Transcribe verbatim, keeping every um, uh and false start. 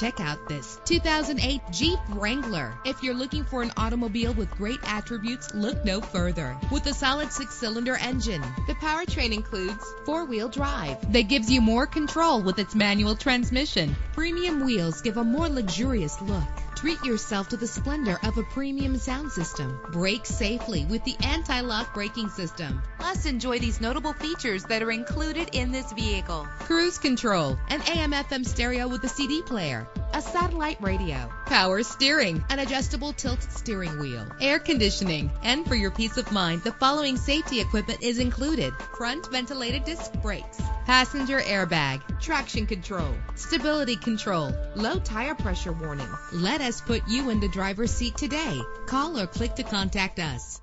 Check out this two thousand eight Jeep Wrangler. If you're looking for an automobile with great attributes, look no further. With a solid six-cylinder engine, the powertrain includes four-wheel drive that gives you more control with its manual transmission. Premium wheels give a more luxurious look. Treat yourself to the splendor of a premium sound system. Brake safely with the anti-lock braking system. Plus, enjoy these notable features that are included in this vehicle: cruise control, an A M F M stereo with a C D player, a satellite radio, power steering, an adjustable tilt steering wheel, air conditioning, and for your peace of mind, the following safety equipment is included: front ventilated disc brakes, passenger airbag, traction control, stability control, low tire pressure warning. Let us put you in the driver's seat today. Call or click to contact us.